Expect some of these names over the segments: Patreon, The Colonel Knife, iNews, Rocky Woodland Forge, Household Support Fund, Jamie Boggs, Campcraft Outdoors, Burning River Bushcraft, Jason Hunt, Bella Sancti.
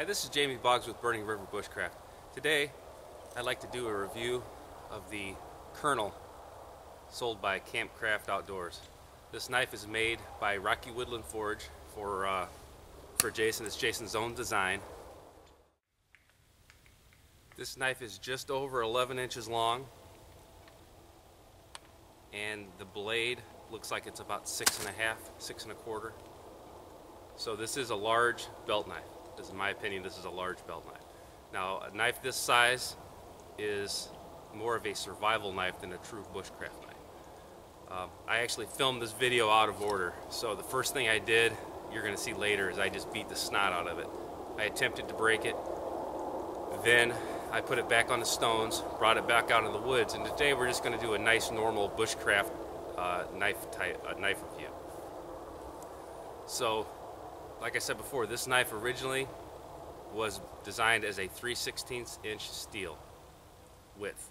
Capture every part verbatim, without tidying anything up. Hi, this is Jamie Boggs with Burning River Bushcraft. Today, I'd like to do a review of the Colonel sold by Campcraft Outdoors. This knife is made by Rocky Woodland Forge for, uh, for Jason. It's Jason's own design. This knife is just over eleven inches long, and the blade looks like it's about six and a half, six and a quarter. So this is a large belt knife. This, in my opinion, this is a large belt knife. Now, a knife this size is more of a survival knife than a true bushcraft knife. Um, I actually filmed this video out of order, so the first thing I did, you're going to see later, is I just beat the snot out of it. I attempted to break it, then I put it back on the stones, brought it back out in the woods, and today we're just going to do a nice normal bushcraft uh, knife type, uh, knife review. So, like I said before, this knife originally was designed as a three sixteenths inch steel width.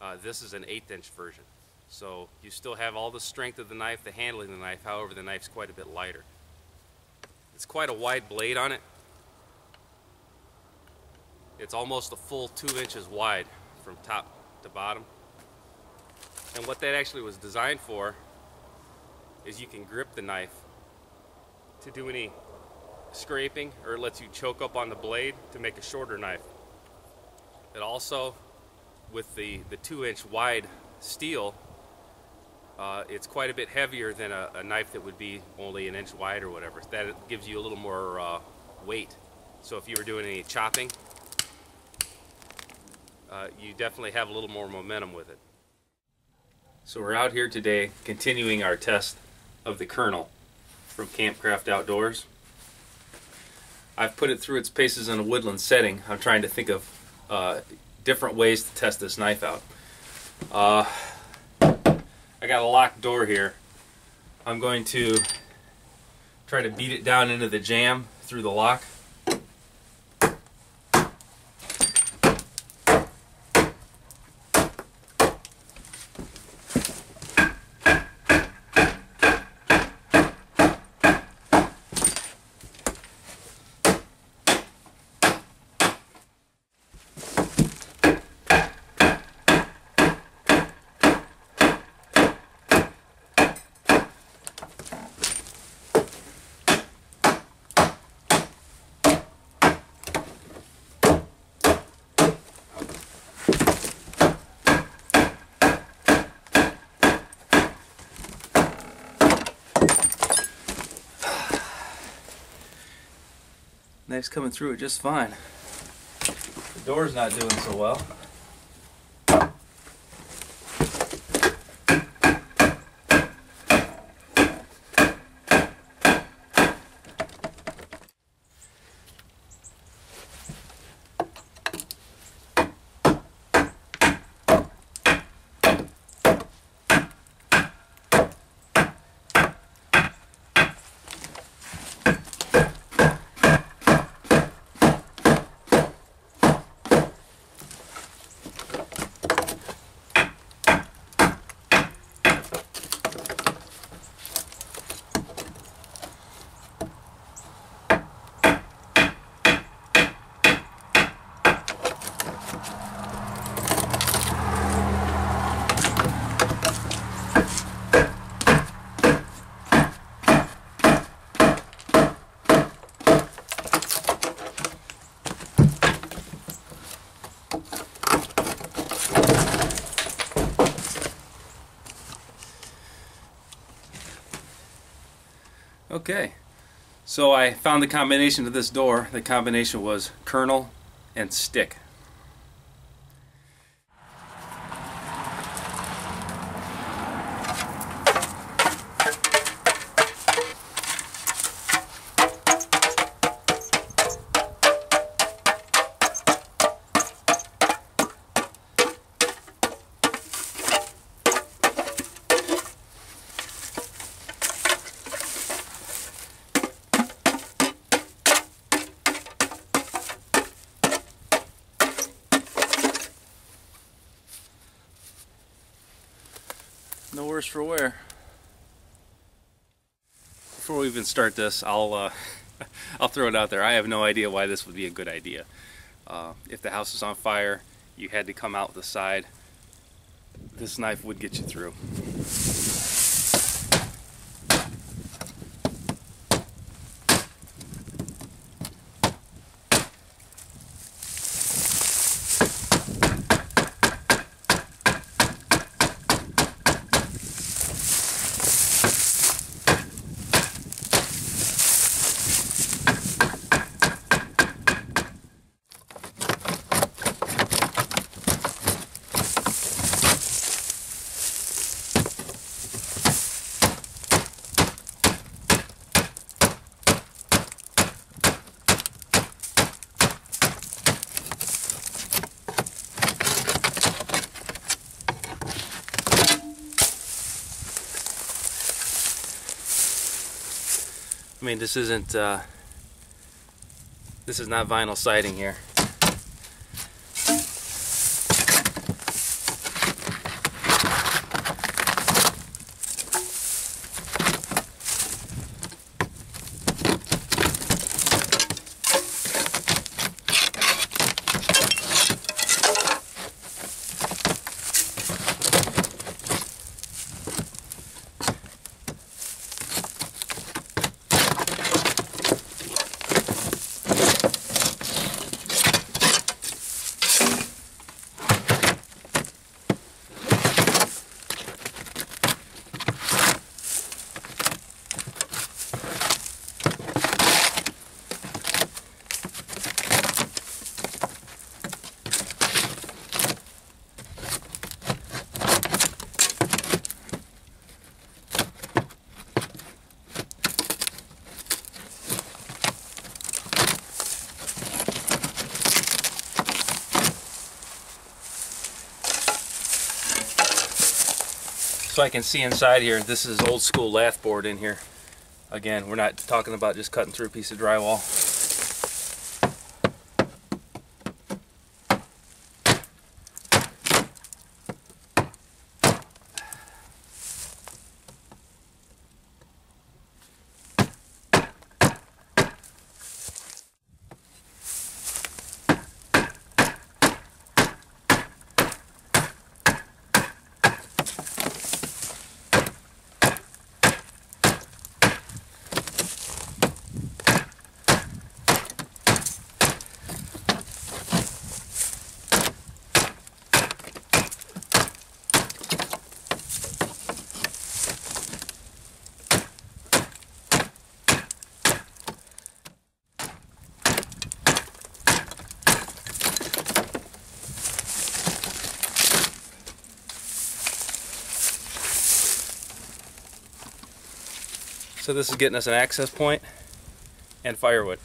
Uh, this is an eighth inch version. So you still have all the strength of the knife, the handling of the knife, however the knife's quite a bit lighter. It's quite a wide blade on it. It's almost a full two inches wide from top to bottom. And what that actually was designed for is you can grip the knife to do any scraping, or it lets you choke up on the blade to make a shorter knife. It also, with the, the two inch wide steel, uh, it's quite a bit heavier than a, a knife that would be only an inch wide or whatever. That gives you a little more uh, weight. So if you were doing any chopping, uh, you definitely have a little more momentum with it. So we're out here today continuing our test of the Colonel from Campcraft Outdoors. I've put it through its paces in a woodland setting. I'm trying to think of uh, different ways to test this knife out. Uh, I got a locked door here. I'm going to try to beat it down into the jamb through the lock. Knife's coming through it just fine. The door's not doing so well. Okay, so I found the combination of this door. The combination was Colonel and stick. No worse for wear. Before we even start this, I'll uh, I'll throw it out there. I have no idea why this would be a good idea. Uh, if the house is on fire, you had to come out the side, this knife would get you through. I mean, this isn't, uh, this is not vinyl siding here. So I can see inside here, this is old school lath board in here. Again, we're not talking about just cutting through a piece of drywall. So this is getting us an access point and firewood.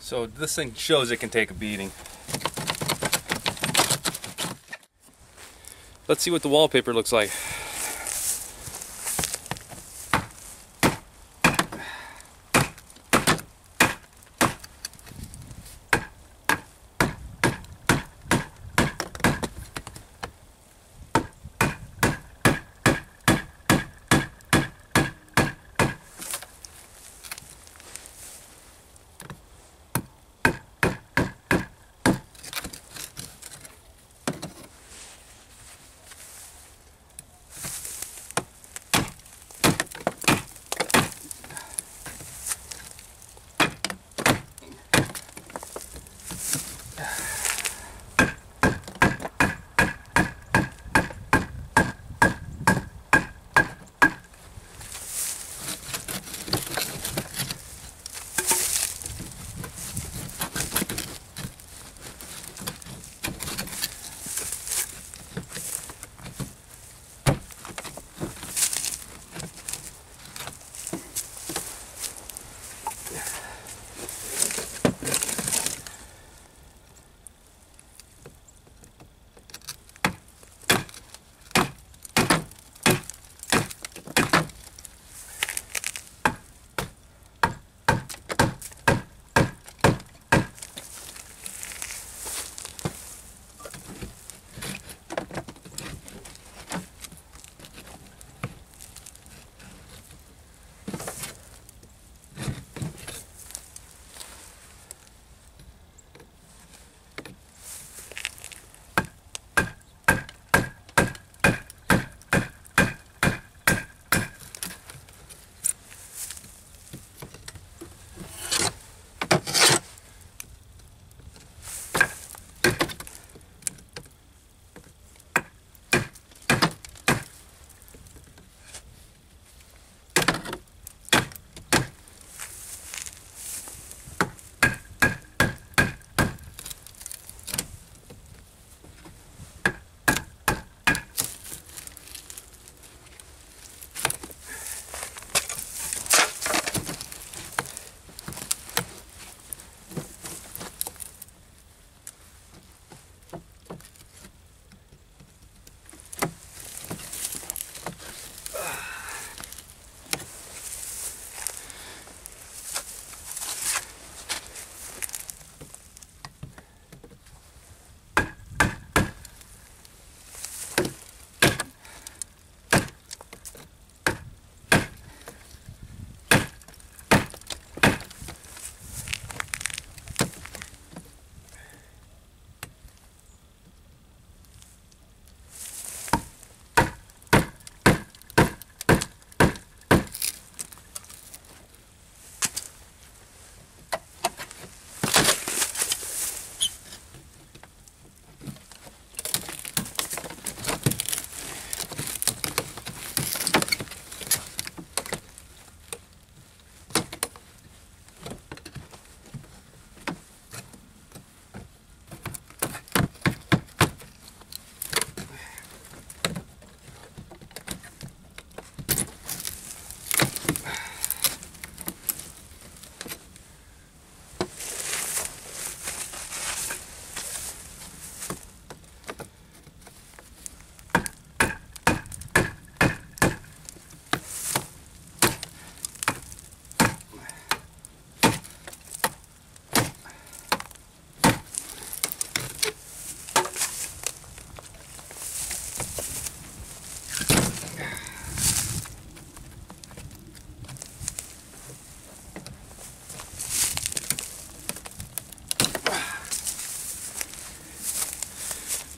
So this thing shows it can take a beating. Let's see what the wallpaper looks like.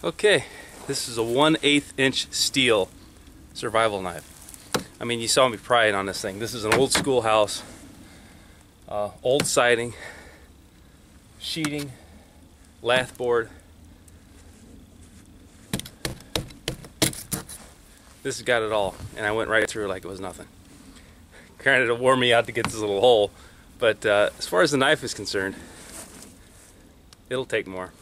Okay, this is a one eighth inch steel survival knife. I mean, you saw me prying on this thing. This is an old school house, uh, old siding, sheeting, lath board. This has got it all, and I went right through like it was nothing. Granted, it wore me out to get this little hole, but uh, as far as the knife is concerned, it'll take more.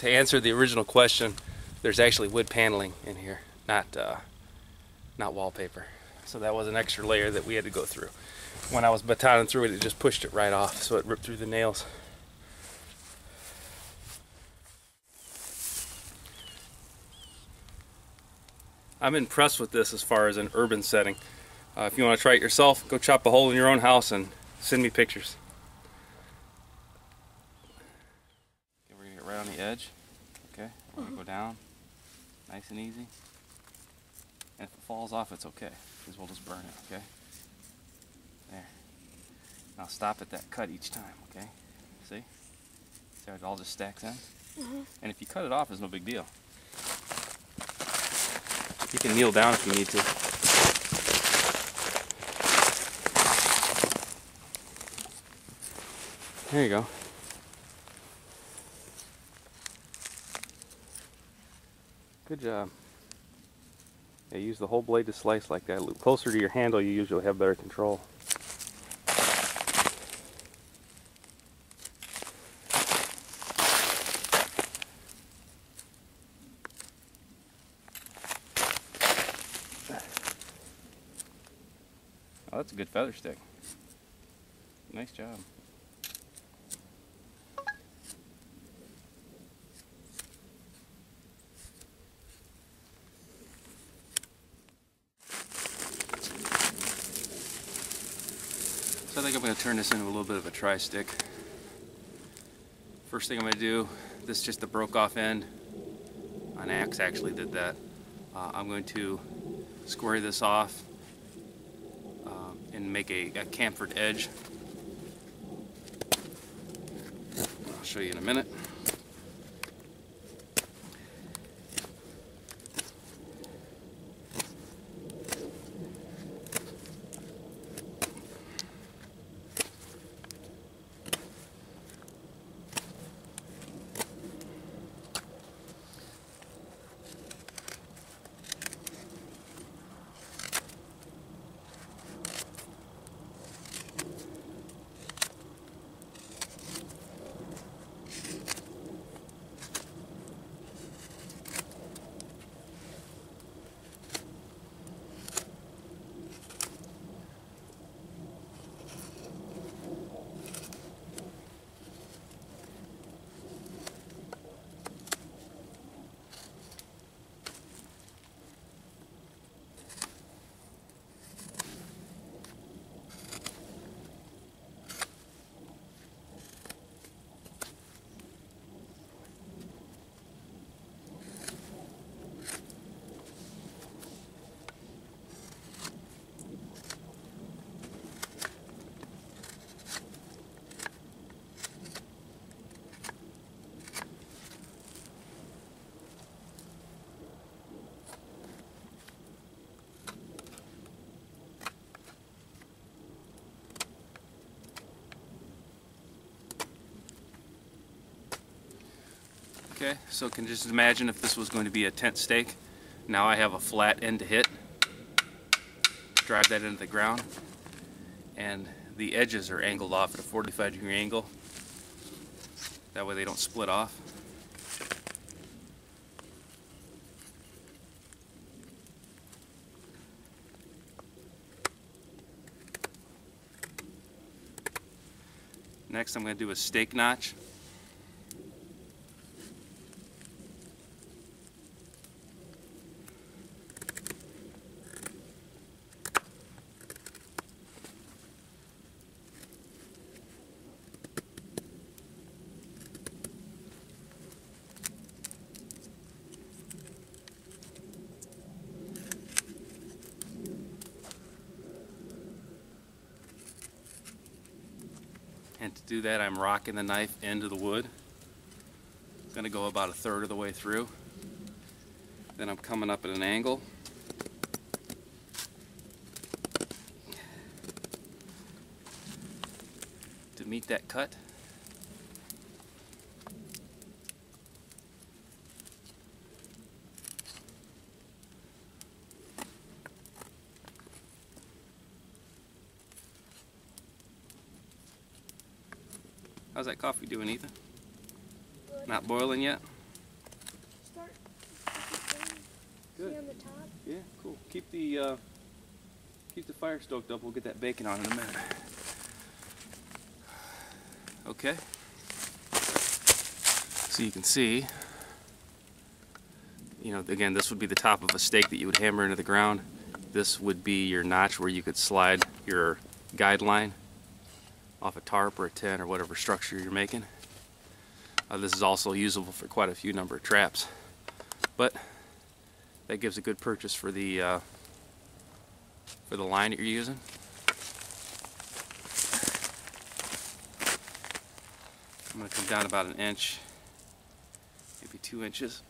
To answer the original question, there's actually wood paneling in here, not uh, not wallpaper. So that was an extra layer that we had to go through. When I was batoning through it, it just pushed it right off, so it ripped through the nails. I'm impressed with this as far as an urban setting. Uh, if you want to try it yourself, go chop a hole in your own house and send me pictures. On the edge, okay, we're gonna go down nice and easy, and if it falls off it's okay because we'll just burn it, okay? There. Now stop at that cut each time, okay? See? See how it all just stacks in? Mm-hmm. And if you cut it off, it's no big deal. You can kneel down if you need to. There you go. Good job. Yeah, use the whole blade to slice like that. Loop closer to your handle, you usually have better control. Oh, that's a good feather stick. Nice job. So I think I'm going to turn this into a little bit of a tri-stick. First thing I'm going to do, this is just the broke off end. An axe actually did that. Uh, I'm going to square this off um, and make a, a chamfered edge. I'll show you in a minute. Okay, so can you just imagine if this was going to be a tent stake? Now I have a flat end to hit, drive that into the ground, and the edges are angled off at a forty-five degree angle. That way they don't split off. Next I'm going to do a stake notch. And to do that, I'm rocking the knife into the wood. It's gonna go about a third of the way through. Then I'm coming up at an angle. To meet that cut. How's that coffee doing, Ethan? Good. Not boiling yet? Start. Good. See on the top? Yeah, cool. Keep the uh, keep the fire stoked up. We'll get that bacon on in a minute. Okay. So you can see, you know, again, this would be the top of a stake that you would hammer into the ground. This would be your notch where you could slide your guideline off a tarp or a tent or whatever structure you're making. Uh, this is also usable for quite a few number of traps, but that gives a good purchase for the uh, for the line that you're using. I'm going to come down about an inch, maybe two inches.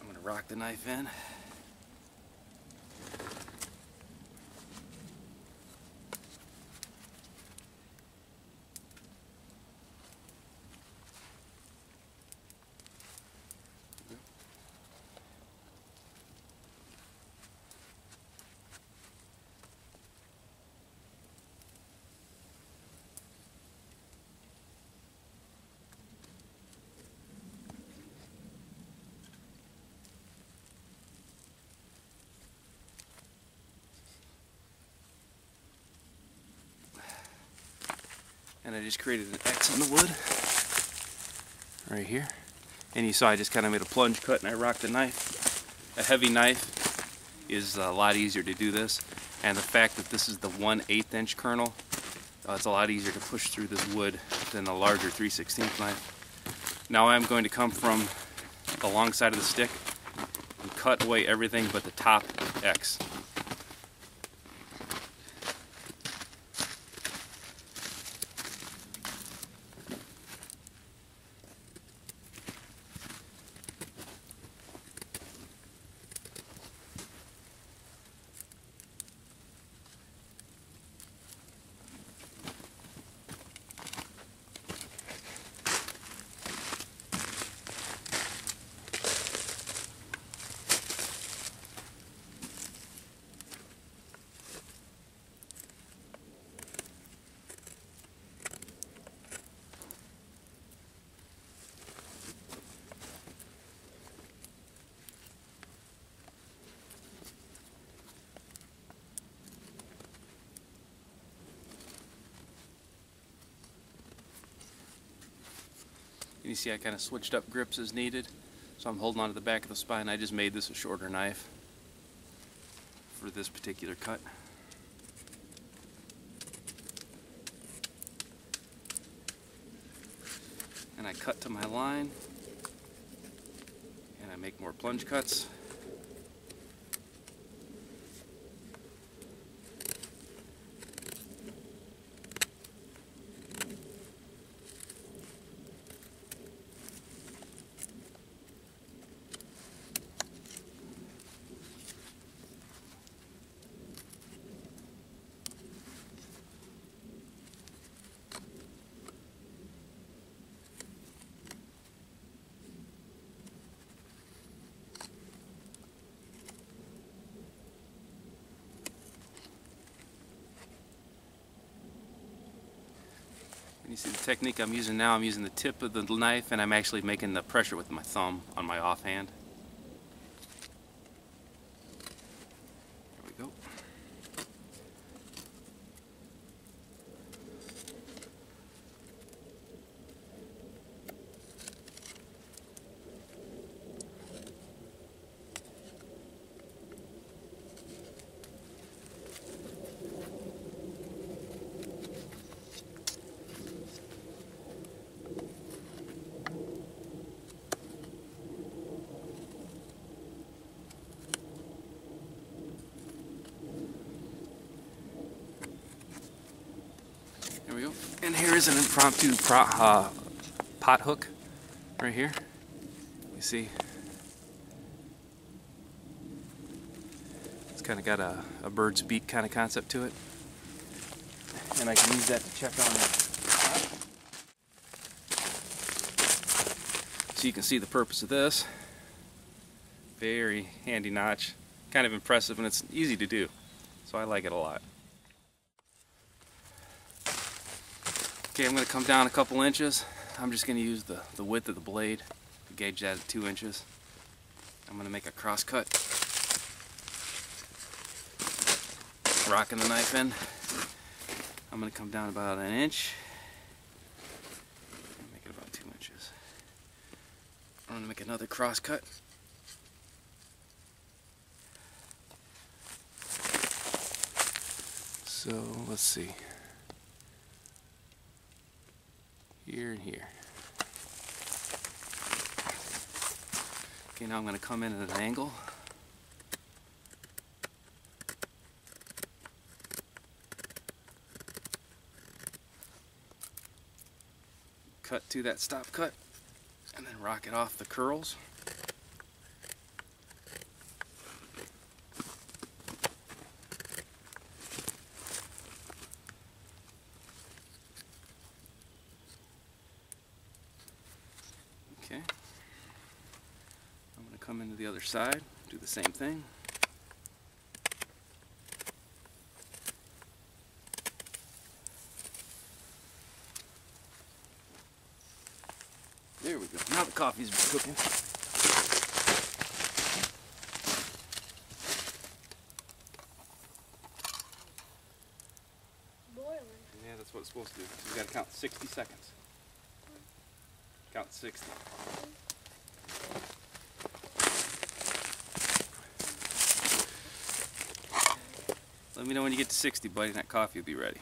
I'm going to rock the knife in. And I just created an X on the wood right here. And you saw I just kind of made a plunge cut and I rocked the knife. A heavy knife is a lot easier to do this. And the fact that this is the one eighth inch kernel, uh, it's a lot easier to push through this wood than the larger three sixteenth knife. Now I'm going to come from the long side of the stick and cut away everything but the top X. You see I kind of switched up grips as needed, so I'm holding on to the back of the spine. I just made this a shorter knife for this particular cut. And I cut to my line, and I make more plunge cuts. You see the technique I'm using now, I'm using the tip of the knife and I'm actually making the pressure with my thumb on my offhand. There we go. is an impromptu pro, uh, pot hook right here. Let me see. It's kind of got a, a bird's beak kind of concept to it. And I can use that to check on the top. So you can see the purpose of this. Very handy notch. Kind of impressive, and it's easy to do. So I like it a lot. Okay, I'm going to come down a couple inches. I'm just going to use the, the width of the blade to gauge that at two inches. I'm going to make a cross cut. Rocking the knife in. I'm going to come down about an inch. Make it about two inches. I'm going to make another cross cut. So let's see. Here and here. Okay, now I'm going to come in at an angle. Cut to that stop cut, and then rock it off the curls. Okay. I'm going to come into the other side, do the same thing. There we go. Now the coffee's cooking. Boiling. Yeah, that's what it's supposed to do. So you got to count sixty seconds. Count sixty. Let me know when you get to sixty, buddy, and that coffee will be ready.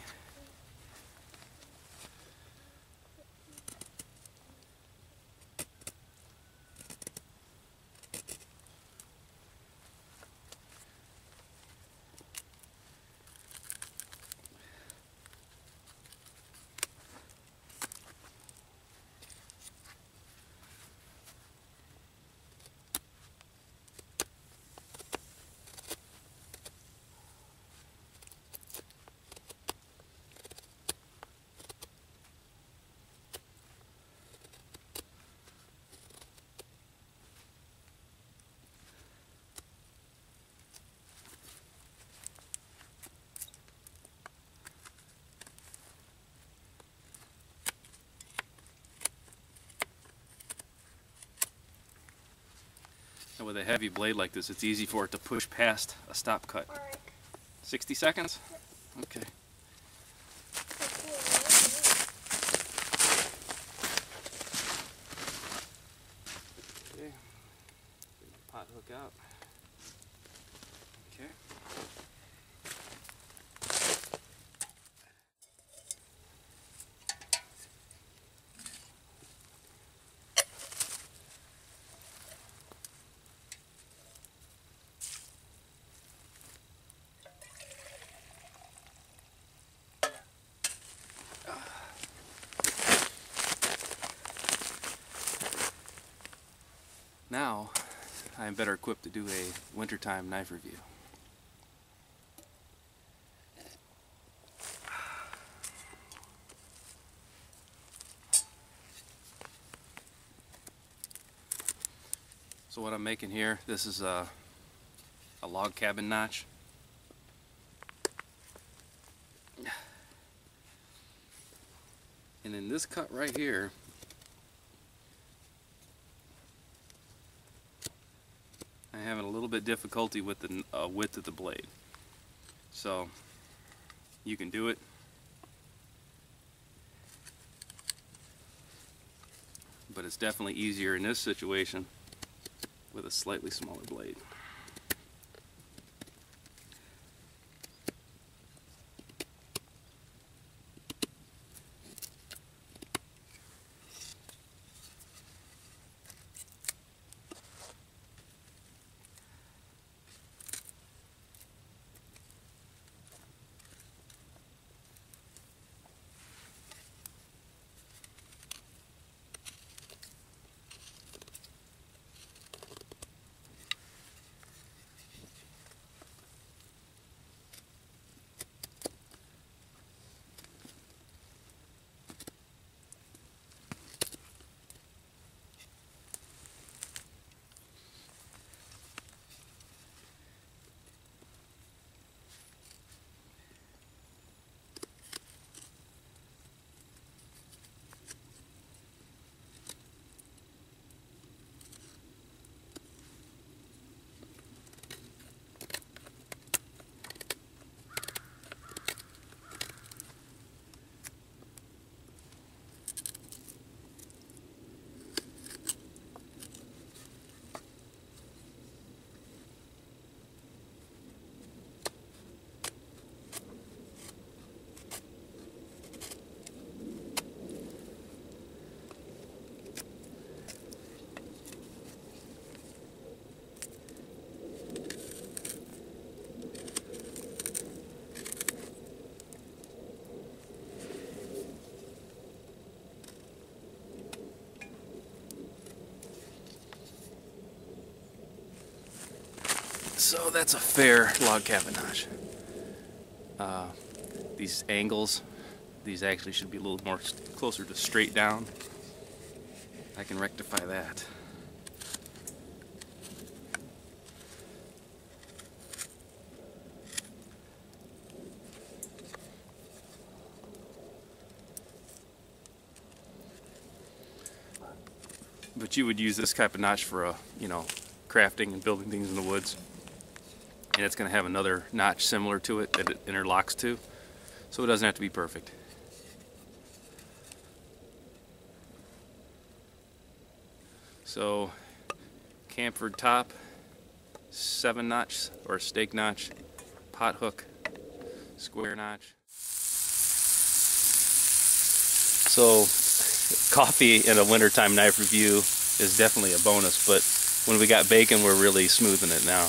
And with a heavy blade like this, it's easy for it to push past a stop cut. Right. sixty seconds? Okay. Okay. Pot hook out. Okay. Now, I am better equipped to do a wintertime knife review. So what I'm making here, this is a, a log cabin notch. And in this cut right here, I'm having a little bit difficulty with the uh, width of the blade. So you can do it. But it's definitely easier in this situation with a slightly smaller blade. So that's a fair log cabanage. Uh, these angles, these actually should be a little more closer to straight down. I can rectify that. But you would use this cabanage for, a, you know, crafting and building things in the woods. And it's going to have another notch similar to it that it interlocks to. So it doesn't have to be perfect. So chamfered top, seven notch or stake notch, pot hook, square notch. So coffee in a wintertime knife review is definitely a bonus, but when we got bacon, we're really smoothing it now.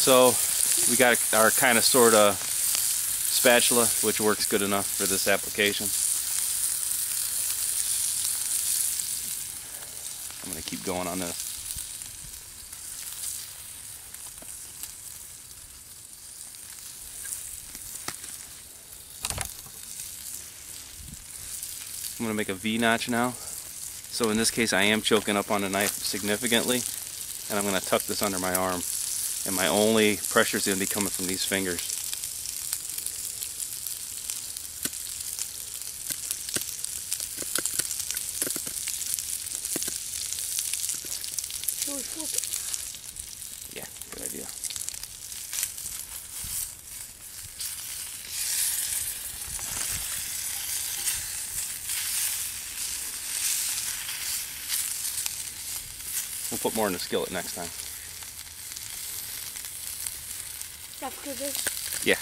So we got our kind of sort of spatula, which works good enough for this application. I'm going to keep going on this. I'm going to make a V-notch now. So in this case, I am choking up on the knife significantly, and I'm going to tuck this under my arm. And my only pressure is going to be coming from these fingers. Yeah, good idea. We'll put more in the skillet next time. After this? Yeah.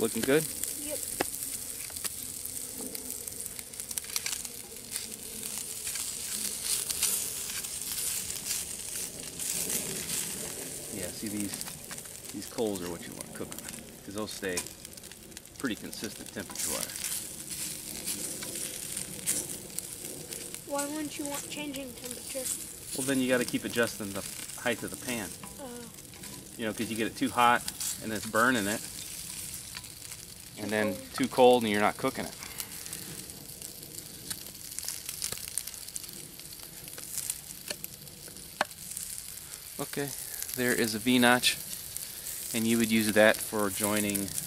Looking good? Yep. Yeah, see these these coals are what you want to cook on, because they'll stay pretty consistent temperature-wise. Why wouldn't you want changing temperature? Well, then you got to keep adjusting the height of the pan. Oh. You know, because you get it too hot and it's burning it. And then too cold and you're not cooking it. Okay, there is a V-notch, and you would use that for joining. Let's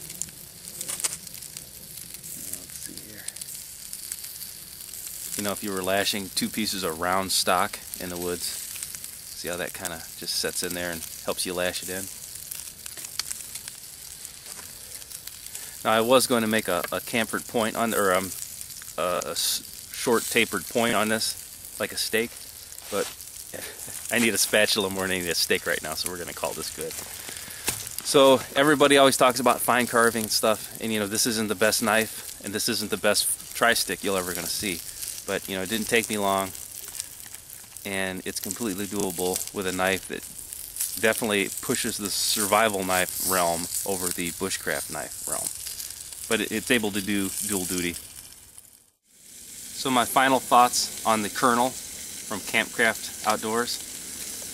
see here. You know, if you were lashing two pieces of round stock in the woods, see how that kind of just sets in there and helps you lash it in. Now I was going to make a, a chamfered point on, or um, a, a short tapered point on this, like a steak, but I need a spatula more than I need a steak right now, so we're going to call this good. So everybody always talks about fine carving and stuff, and you know, this isn't the best knife, and this isn't the best tri-stick you'll ever going to see, but you know, it didn't take me long, and it's completely doable with a knife that definitely pushes the survival knife realm over the bushcraft knife realm. But it's able to do dual duty. So my final thoughts on the Colonel from Campcraft Outdoors.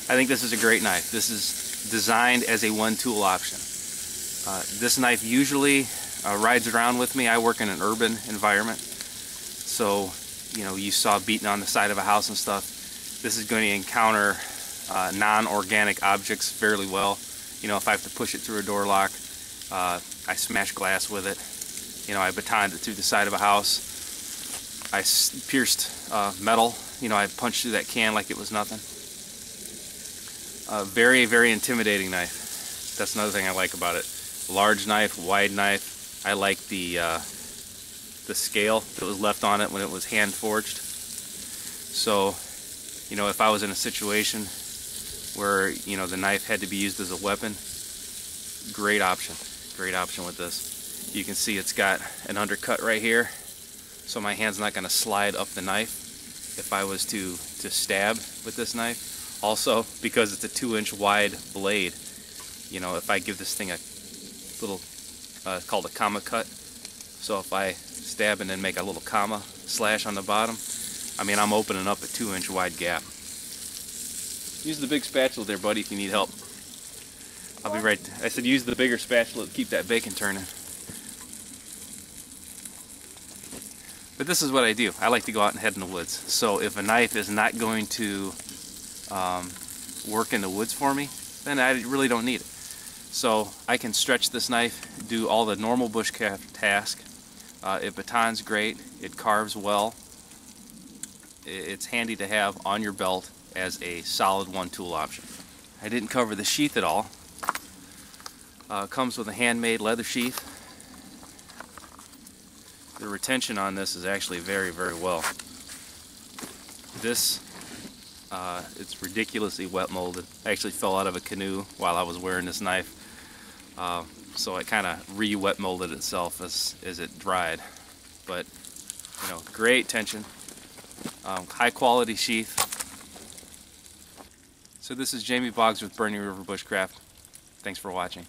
I think this is a great knife. This is designed as a one-tool option. Uh, this knife usually uh, rides around with me. I work in an urban environment. So, you know, you saw beaten on the side of a house and stuff. This is going to encounter uh, non-organic objects fairly well. You know, if I have to push it through a door lock, uh, I smash glass with it. You know, I batoned it through the side of a house. I pierced uh, metal. You know, I punched through that can like it was nothing. Uh, very, very intimidating knife. That's another thing I like about it. Large knife, wide knife. I like the uh, the scale that was left on it when it was hand forged. So, you know, if I was in a situation where, you know, the knife had to be used as a weapon, great option, great option with this. You can see it's got an undercut right here, so my hand's not going to slide up the knife if I was to, to stab with this knife. Also, because it's a two inch wide blade, you know, if I give this thing a little, uh, called a comma cut, so if I stab and then make a little comma slash on the bottom, I mean, I'm opening up a two inch wide gap. Use the big spatula there, buddy, if you need help. I'll be right, I said use the bigger spatula to keep that bacon turning. But this is what I do. I like to go out and head in the woods. So if a knife is not going to um, work in the woods for me, then I really don't need it. So I can stretch this knife, do all the normal bushcraft task. Uh, it batons great, it carves well. It's handy to have on your belt as a solid one-tool option. I didn't cover the sheath at all. Uh, comes with a handmade leather sheath. The retention on this is actually very, very well. This, uh, it's ridiculously wet molded. I actually fell out of a canoe while I was wearing this knife. Uh, so it kind of re-wet molded itself as, as it dried. But, you know, great tension. Um, high quality sheath. So this is Jamie Boggs with Burning River Bushcraft. Thanks for watching.